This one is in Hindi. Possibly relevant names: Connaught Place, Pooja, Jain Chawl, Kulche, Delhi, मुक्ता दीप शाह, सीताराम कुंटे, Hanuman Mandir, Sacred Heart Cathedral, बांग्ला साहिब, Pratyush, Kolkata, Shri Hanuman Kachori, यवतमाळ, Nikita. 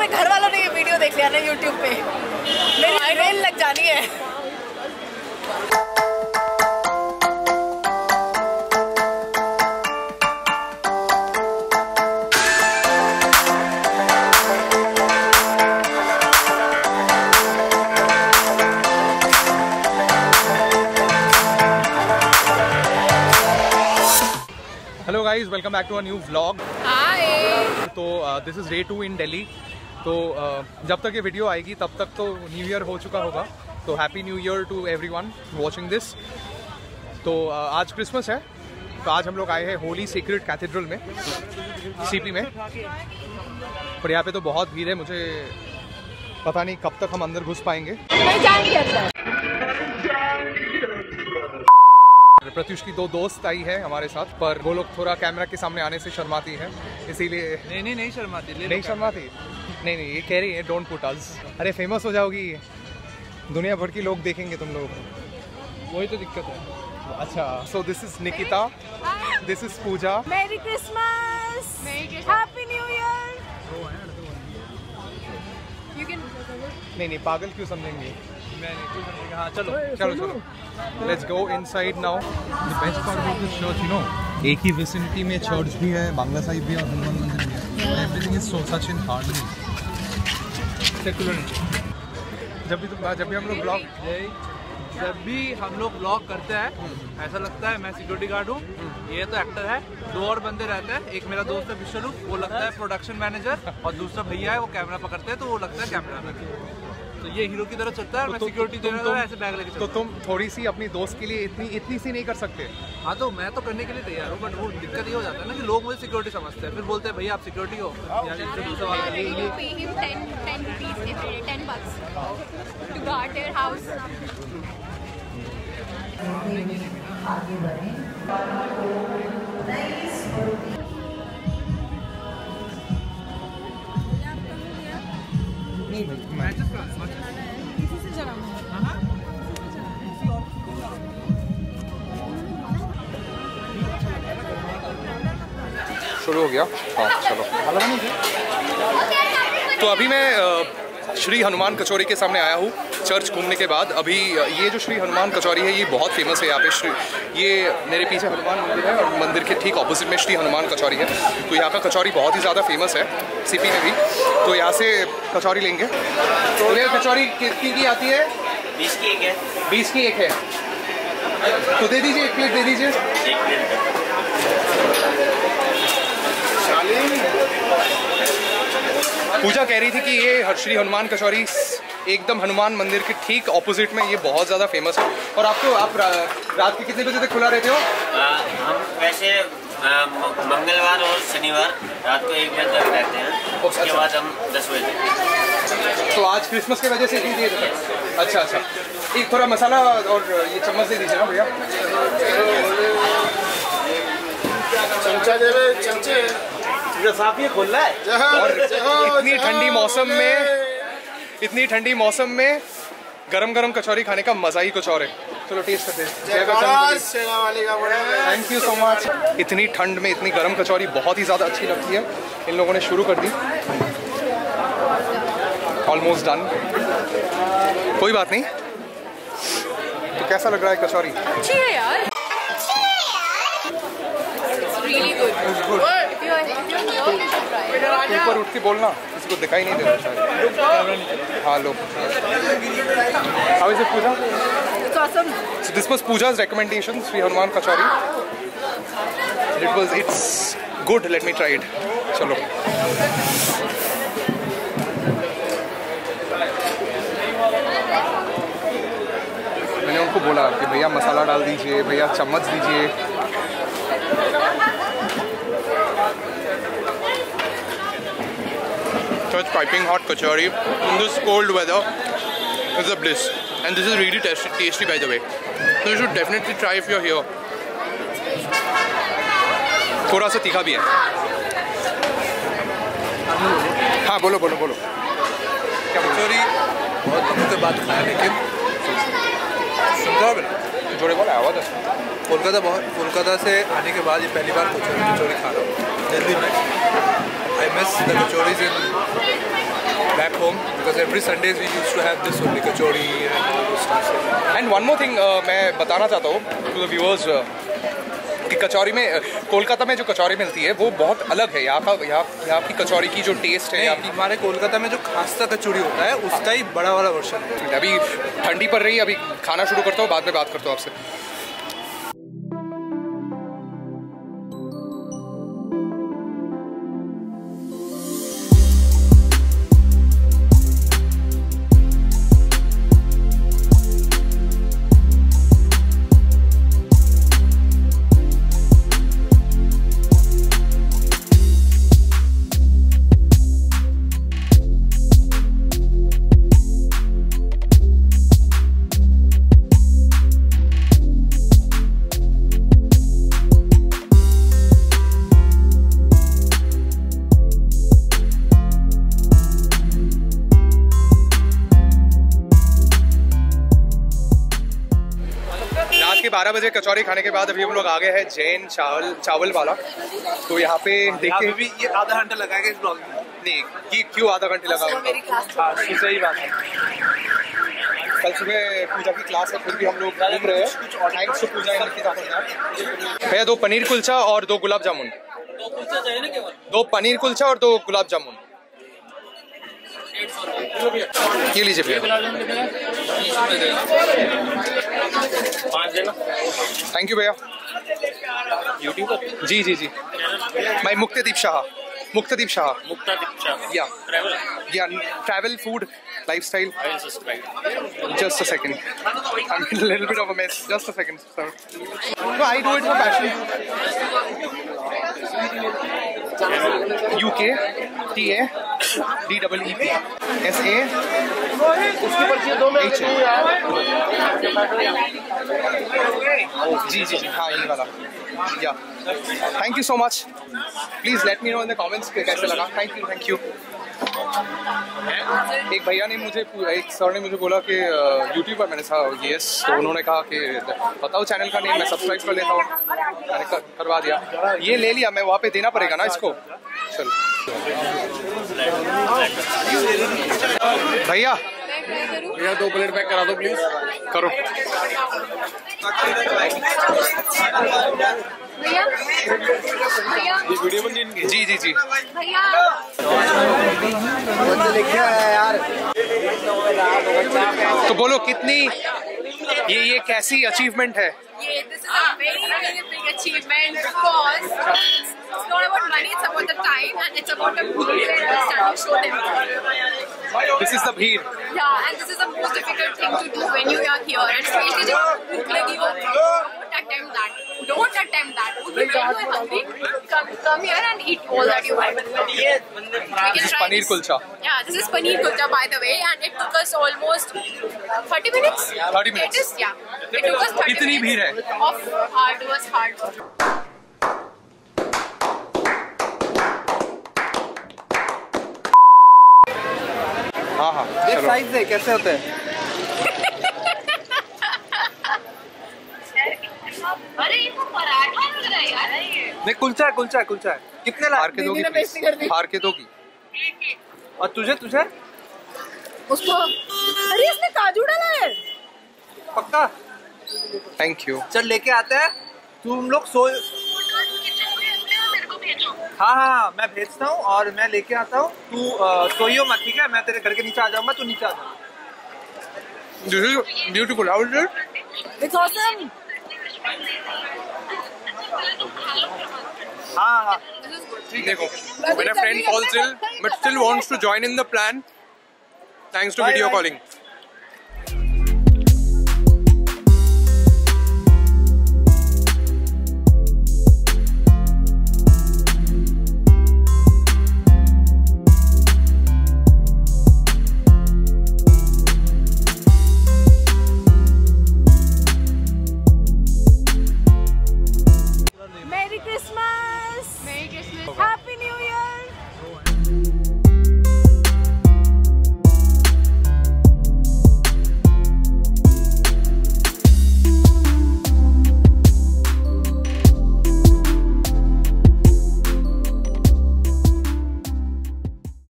मेरे घर वालों ने ये वीडियो देख लिया ना यूट्यूब पे, मेरी आईडेल लग जानी है। Hello guys, welcome back to a new vlog. तो this is day 2 in Delhi. तो जब तक ये वीडियो आएगी तब तक तो न्यू ईयर हो चुका होगा। तो happy new year to everyone watching this. तो आज क्रिसमस है, तो आज हम लोग आए हैं होली सीक्रेट कैथेड्रल में, सीपी में। पर यहाँ पे तो बहुत भीड़ है, मुझे पता नहीं कब तक हम अंदर घुस पाएंगे। प्रत्यूष की दो दोस्त आई है हमारे साथ, पर वो लोग थोड़ा कैमरा के सामने आने से शर्माती है, इसीलिए नहीं शर्माती, ये कह रही है डोंट पुट अस। अरे फेमस हो जाओगी, दुनिया भर की लोग देखेंगे तुम लोग, वही तो दिक्कत है। अच्छा, so this is Nikita, this is Puja. Merry Christmas, happy new year. नहीं, पागल क्यों समझेंगे। चलो चलो चलो, let's go inside now. The best part of this church, you know, एक ही विसिनिटी में चर्च भी है, बांग्ला साहिब भी है और हनुमान मंदिर भी है। Everything is so such in harmony, secular. जब भी हम लोग ब्लॉग करते हैं, ऐसा लगता है मैं सिक्योरिटी गार्ड हूँ, ये तो एक्टर है, दो और बंदे रहते हैं, एक मेरा दोस्त है विश्वरूप, वो लगता है प्रोडक्शन मैनेजर, और दूसरा भैया है वो कैमरा पकड़ते हैं, तो वो लगता है कैमरा मैन। तो ये हीरो की तरह चलता है, मैं सिक्योरिटी देने वाला ऐसे बैग लेके चलता। तो तुम थोड़ी सी अपनी दोस्त के लिए इतनी सी नहीं कर सकते? हाँ, तो मैं तो करने के लिए तैयार हूँ, बट वो दिक्कत ये हो जाता है ना कि लोग मुझे सिक्योरिटी समझते हैं, फिर बोलते हैं भैया आप सिक्योरिटी हो। $10 शुरू हो गया। हाँ चलो, तो अभी मैं श्री हनुमान कचौरी के सामने आया हूँ चर्च घूमने के बाद। अभी ये जो श्री हनुमान कचौरी है ये बहुत फेमस है यहाँ पे। ये मेरे पीछे हनुमान मंदिर है और मंदिर के ठीक ऑपोजिट में श्री हनुमान कचौरी है। तो यहाँ का कचौरी बहुत ही ज़्यादा फेमस है सीपी में भी। तो यहाँ से कचौरी लेंगे। तो ये कचौरी कितनी की आती है? 20 की एक है। तो दे दीजिए, एक प्लेट दे दीजिए। पूजा कह रही थी कि ये श्री हनुमान कचौरी एकदम हनुमान मंदिर के ठीक ऑपोजिट में, ये बहुत ज़्यादा फेमस है। और आपको रात के कितने बजे तक खुला रहते हो? हम वैसे मंगलवार और शनिवार रात को 1 बजे तक रहते हैं, उसके बाद हम 10 बजे तक। तो आज क्रिसमस की वजह से इतनी देर तक? अच्छा, एक थोड़ा मसाला और ये चम्मच दे दीजिए ना भैया। चमचा दे रहे, चमचे खोल रहा है। और इतनी ठंडी मौसम में गरम कचौरी खाने का मजा ही कुछ और है। चलो टेस्ट करते हैं। Thank you so much. इतनी ठंड में इतनी गरम कचौरी बहुत ही ज़्यादा अच्छी लगती है। इन लोगों ने शुरू कर दी। ऑलमोस्ट डन, कोई बात नहीं। तो कैसा लग रहा है कचौरी? अच्छी है यार। ऊपर उठ के बोलना, किसी को दिखाई नहीं देना चाहिए। हाँ लो, अब इसे पूजा। So this was Pooja's recommendation, Shri Hanuman Kachori. It's good. Let me try it. चलो। मैंने उनको बोला कि भैया मसाला डाल दीजिए, भैया चम्मच दीजिए। Such piping hot kachori in this cold weather is a bliss, and this is really tasty by the way. So you should definitely try if you're here. थोड़ा सा तीखा भी है। हाँ बोलो। कचौरी बहुत दिन के बाद खाया, लेकिन जोड़े बोला आवाज़ है। कोलकाता से आने के बाद ये पहली बार कचौरी खा रहा हूँ दिल्ली में। I miss the kachoris in home because every Sundays we used to have this only kachori and all those stuff. And one more thing, मैं बताना चाहता हूँ to the viewers कि कचौरी में कोलकाता में जो कचौरी मिलती है वो बहुत अलग है. यहाँ की कचौरी की जो टेस्ट है, हमारे कोलकाता में जो खास्ता कचौरी होता है उसका ही बड़ा वाला वर्जन है. अभी ठंडी पड़ रही है, अभी खाना शुरू करता हूँ, बाद में बात करता हूँ आपसे. बजे कचौरी खाने के बाद अभी हम लोग आ गए हैं जैन चावल वाला. तो यहाँ पे देखते हैं भी ये आधा घंटा लगाएगा इस ब्लॉग में. नहीं कि क्यों आधा घंटे लगा, सही बात है. कल सुबह पूजा की क्लास है, फिर भी हम लोग घूम रहे हैं. भैया 2 पनीर कुलचा और 2 गुलाब जामुन. 2 पनीर कुलचा और 2 गुलाब जामुन. ये लीजिए भैया. थैंक यू भैया. यूट्यूबर? जी जी जी. मैं मुक्ता दीप शाह या travel, food, lifestyle. Just a second, little bit of a mess. Just a second sir, I do it for passion. UK TADEWEEPHA. जी जी जी हाँ, ये वाला. Yeah thank you so much. Please let me know in the comments कैसे लगा. Thank you thank you. एक भैया ने मुझे, एक सर ने मुझे बोला कि यूट्यूब पर, मैंने कहा यस, तो उन्होंने कहा कि बताओ चैनल का नेम, मैं सब्सक्राइब कर लेता हूँ. मैंने करवा दिया. ये ले लिया, मैं वहाँ पे देना पड़ेगा ना इसको. चलो भैया, भैया 2 प्लेट पैक करा दो प्लीज. करो भैया, ये वीडियो बन रही है. जी जी जी भैया, यार तो बोलो कितनी ये कैसी अचीवमेंट है? Yeah, this is a very big achievement because it's not about money, it's about the time and it's about the people that are standing show them. This is the bheer. Yeah, and this is the most difficult thing to do when you are here. It's really just look like you are. Don't attempt that. Don't attempt that. When you are hungry, come here and eat all that you want. This is paneer kulcha. Yeah, this is paneer kulcha by the way, and it took us almost 30 minutes. 30 minutes. It is, yeah. It took us 30 minutes. भीड़ है. Of hard was hard. हाँ हाँ, ये साइज है, कैसे होते हैं? अरे ये तो पराठा लग रहा है यार. नहीं, कुलचा है. कितने लाओगे? हार के दोगी. और तुझे उसको, अरे इसमें काजू डाला है पक्का. Thank you. चल लेके आते हैं. तुम लोग मेरे को भेजो. हाँ, मैं भेजता हूँ और मैं लेके आता हूँ. तू सोइयो मत, ठीक है? मैं तेरे घर के नीचे आ जाऊंगा, तू नीचे आ जाऊंगा. Beautiful. How is it? It's awesome. हाँ, देखो मेरा friend Paul still but still wants to join in the plan thanks to video calling.